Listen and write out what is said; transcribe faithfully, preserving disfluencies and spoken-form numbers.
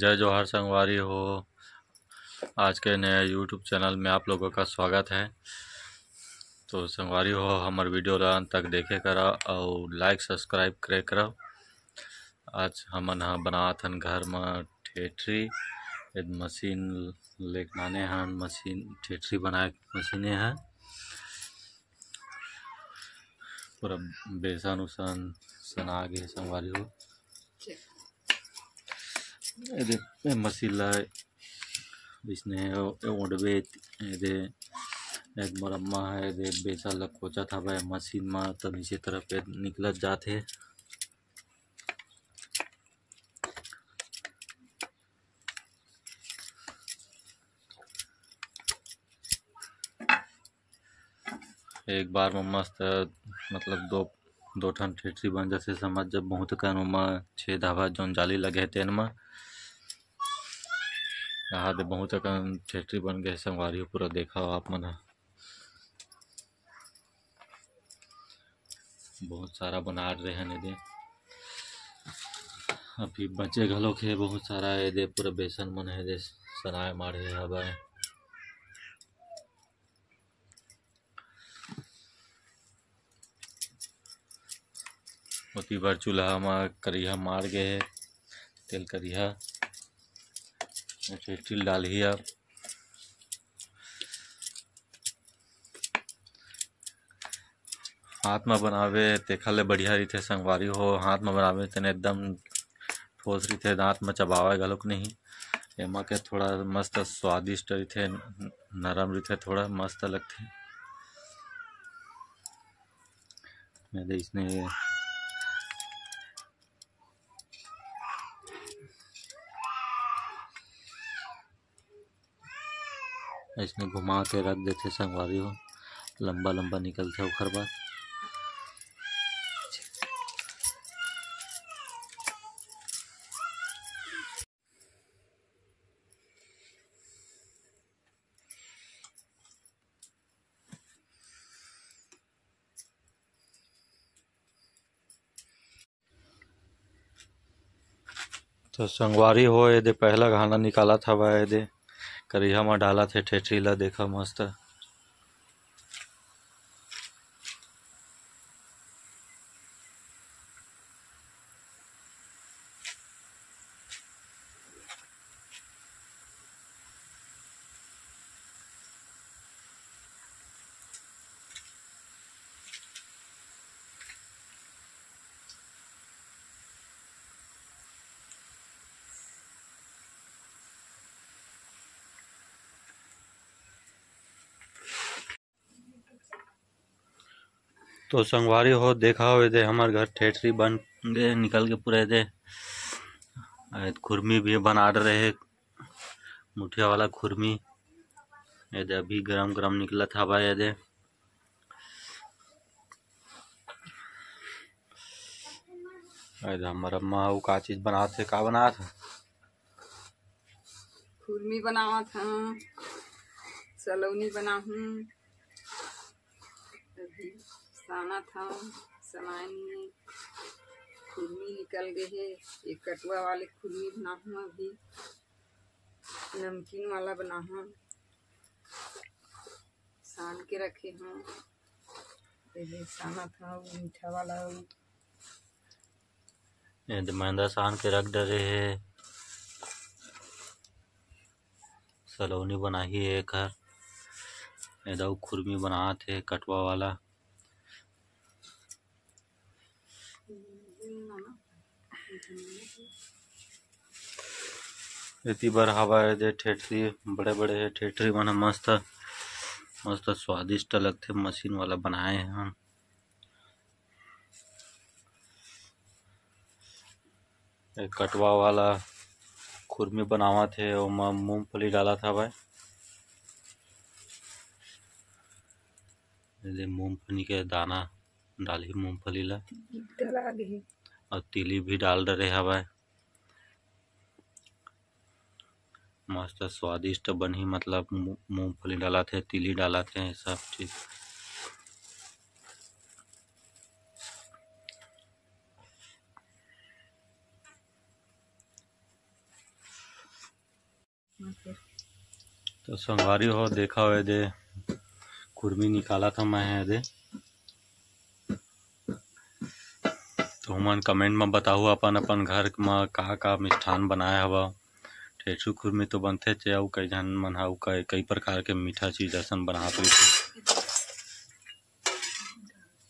जय जोहार संगवारी हो। आज के नए यूट्यूब चैनल में आप लोगों का स्वागत है। तो संगवारी हो हमारे वीडियो ला अंत तक देखे करा और लाइक सब्सक्राइब करे करा। आज हमन हाँ बनात हन घर में ठेठरी, एक मशीन लेके आने हन। मशीन ठेठरी बनाए मशीने हैं, पूरा बेसन उसन सना गए संगवारी हो। ये मसीला इसने ओडवे ये एक मरम्मा है, ये बेचा लग कोचा था भाई मशीन में, तब इसी तरह पे निकल जाते। एक बार में मस्त मतलब दो दो ठन ठेठरी बन जाते समझ। जब बहुत कन में छः धावा जौन जाली लगे तेन में यहाँ दे बहुत कन ठेठरी बन गए संगवारी पूरा देखा हो आप मन। बहुत सारा बना रहे हैं दे, अभी बचे घलो के बहुत सारा है दे। पूरा बेसन मन है दे सनाए मारे हवा। उतनी बार चूल्हा में करिया मार गए है, तेल करिया स्टील डालिया हाथ में बनावे तेखले बढ़िया रही संगवारी हो। हाथ में बनावे तेने एकदम ठोस रही थे, दाँत में चबावे गलुक नहीं। एमा के थोड़ा मस्त स्वादिष्ट रही थे, नरम रही थे, थोड़ा मस्त लगते। मेरे इसने इसने घुमा के रख देते संगवारी हो, लंबा लंबा निकलते उखर बाद। तो संगवारी हो ये दे पहला गाना निकाला था वह ये दे करिया में डाला थे ठेठरी ला, देखा मस्त। तो संगवारी हो देखा हो दे हमारे घर ठेठरी बन गए निकल के पूरे दे। खुरमी भी बना रहे, मुठिया वाला खुरमी ये दे अभी गरम गरम निकला था भाई। ये दे हमारा अम्मा वो का चीज बना थे, का बना था खुरमी बनावा था, सलौनी बना हूँ साना था, समानी खुरमी निकल गए है। एक कटुआ वाले खुरमी बना हूँ, अभी नमकीन वाला बना हूँ, सान के रखे हूँ। ये साना था वो मीठा वाला, ये मैदा सान के रख डरे है। सलौनी बनाई है घर, ये दो खुरमी बना थे कटुआ वाला। इतनी बार हवा दे ठेठरी बड़े बड़े है, ठेठरी बना मस्त मस्त स्वादिष्ट लगते। मशीन वाला बनाए हैं हम। एक कटवा वाला खुरमी बनावा थे, उसमें मूंगफली डाला था भाई। मूंगफली के दाना डाली, मूंगफली ला और तिली भी डाल रहे हवा। मस्त स्वादिष्ट बनी, मतलब मूंगफली डाला थे, तिली डाला थे, सब चीज। तो संगवारी हो देखा हुआ दे खुरमी निकाला था मैं दे, तो हमन कमेंट में बताऊ अपन अपन घर में का का मिष्ठान बनाया हवा। ठेठरी खुरमी तो बनते चे, अउ कई झन मन हा कई कई प्रकार के मीठा चीज असन बना पड़ी।